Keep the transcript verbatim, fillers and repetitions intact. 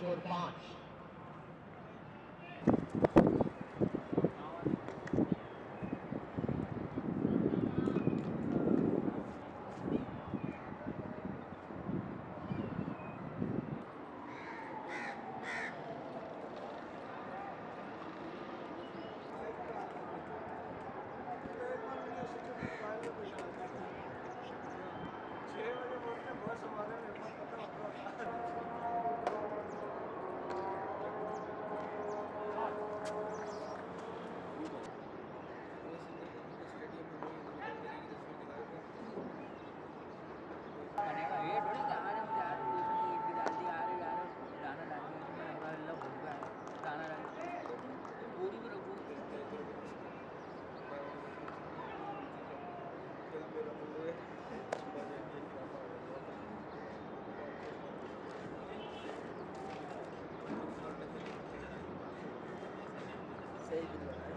दस और पांच। Thank you.